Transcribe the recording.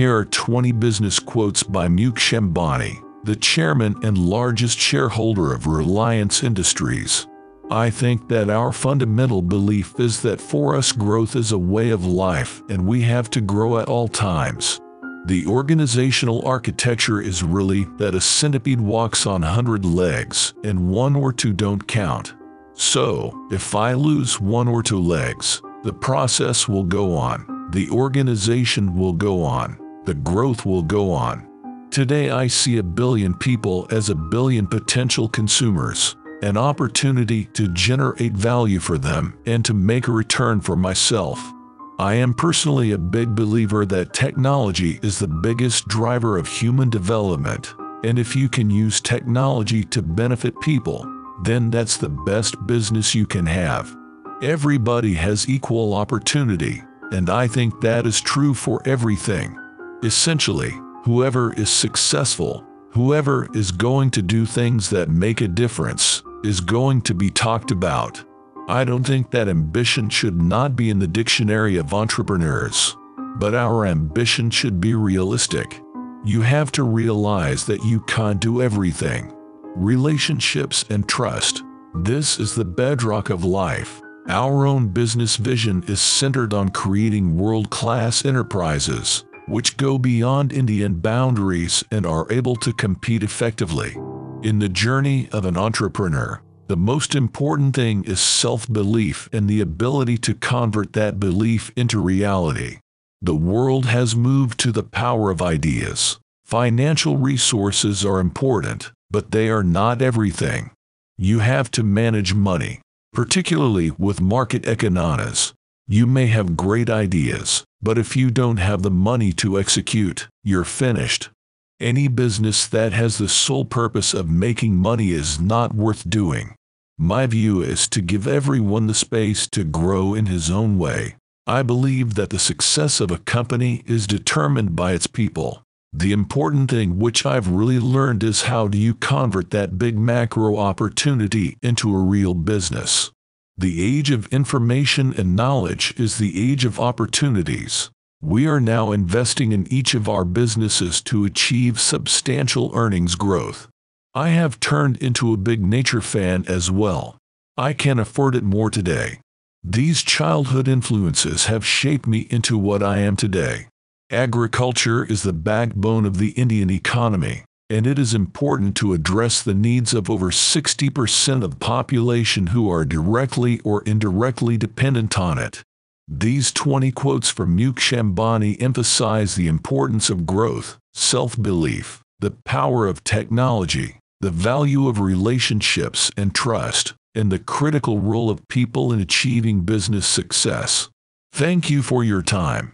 Here are 20 business quotes by Mukesh Ambani, the chairman and largest shareholder of Reliance Industries. I think that our fundamental belief is that for us growth is a way of life and we have to grow at all times. The organizational architecture is really that a centipede walks on 100 legs and one or two don't count. So, if I lose one or two legs, the process will go on, the organization will go on, the growth will go on. Today I see a billion people as a billion potential consumers, an opportunity to generate value for them and to make a return for myself. I am personally a big believer that technology is the biggest driver of human development, and if you can use technology to benefit people, then that's the best business you can have. Everybody has equal opportunity, and I think that is true for everything. Essentially, whoever is successful, whoever is going to do things that make a difference, is going to be talked about. I don't think that ambition should not be in the dictionary of entrepreneurs, but our ambition should be realistic. You have to realize that you can't do everything. Relationships and trust. This is the bedrock of life. Our own business vision is centered on creating world-class enterprises, which go beyond Indian boundaries and are able to compete effectively. In the journey of an entrepreneur, the most important thing is self-belief and the ability to convert that belief into reality. The world has moved to the power of ideas. Financial resources are important, but they are not everything. You have to manage money, particularly with market economics. You may have great ideas, but if you don't have the money to execute, you're finished. Any business that has the sole purpose of making money is not worth doing. My view is to give everyone the space to grow in his own way. I believe that the success of a company is determined by its people. The important thing which I've really learned is how do you convert that big macro opportunity into a real business. The age of information and knowledge is the age of opportunities. We are now investing in each of our businesses to achieve substantial earnings growth. I have turned into a big nature fan as well. I can afford it more today. These childhood influences have shaped me into what I am today. Agriculture is the backbone of the Indian economy, and it is important to address the needs of over 60% of the population who are directly or indirectly dependent on it. These 20 quotes from Mukesh Ambani emphasize the importance of growth, self-belief, the power of technology, the value of relationships and trust, and the critical role of people in achieving business success. Thank you for your time.